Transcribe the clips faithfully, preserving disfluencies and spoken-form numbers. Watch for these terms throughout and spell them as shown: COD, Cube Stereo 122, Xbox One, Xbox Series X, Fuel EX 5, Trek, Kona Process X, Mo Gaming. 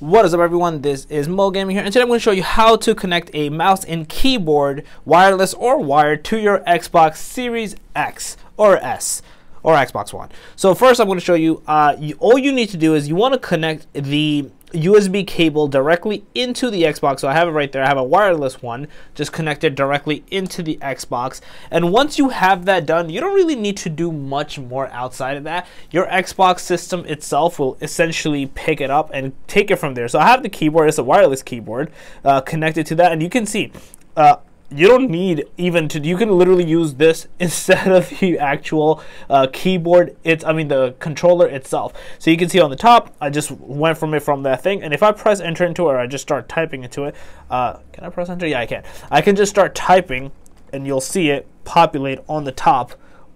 What is up, everyone? This is Mo Gaming here, and today I'm going to show you how to connect a mouse and keyboard, wireless or wired, to your Xbox Series X or S or Xbox One. So first, I'm going to show you, uh, you all you need to do is you want to connect the U S B cable directly into the Xbox. So I have it right there. I have a wireless one just connected directly into the Xbox. And once you have that done, you don't really need to do much more outside of that. Your Xbox system itself will essentially pick it up and take it from there. So I have the keyboard. It's a wireless keyboard uh, connected to that. And you can see uh, you don't need even to, you can literally use this instead of the actual uh, keyboard, it's, I mean the controller itself. So you can see on the top, I just went from it from that thing, and if I press enter into it, or I just start typing into it, uh, can I press enter? Yeah, I can. I can just start typing, and you'll see it populate on the top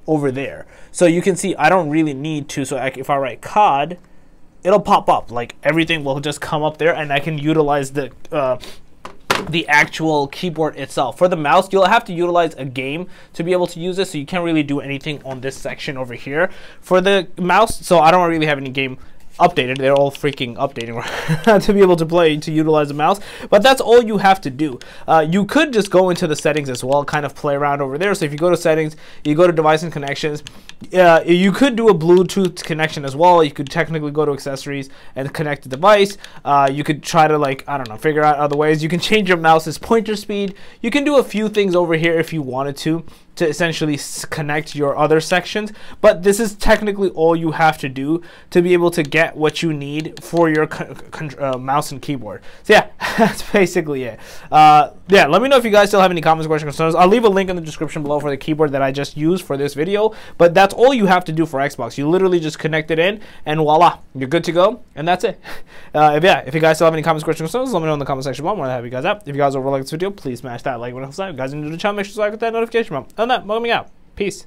over there. So you can see I don't really need to, so I, if I write C O D, it'll pop up, like everything will just come up there, and I can utilize the, uh, the actual keyboard itself. For the mouse, you'll have to utilize a game to be able to use it, so you can't really do anything on this section over here for the mouse. So I don't really have any game updated, they're all freaking updating to be able to play to utilize the mouse, but that's all you have to do. Uh, you could just go into the settings as well, kind of play around over there. So if you go to settings, you go to device and connections, uh, you could do a Bluetooth connection as well. You could technically go to accessories and connect the device. Uh, you could try to, like, I don't know, figure out other ways. You can change your mouse's pointer speed. You can do a few things over here if you wanted to to essentially connect your other sections, but this is technically all you have to do to be able to get what you need for your uh, mouse and keyboard. So yeah, that's basically it. Uh, yeah, let me know if you guys still have any comments, questions, concerns. I'll leave a link in the description below for the keyboard that I just used for this video, but that's all you have to do for Xbox. You literally just connect it in, and voila, you're good to go, and that's it. Uh, if, yeah, if you guys still have any comments, questions, concerns, let me know in the comment section below. I'm more than happy you guys out. If you guys overall like this video, please smash that like button. If you guys are new to the channel, make sure to subscribe with that notification bell. That, welcome out. Peace.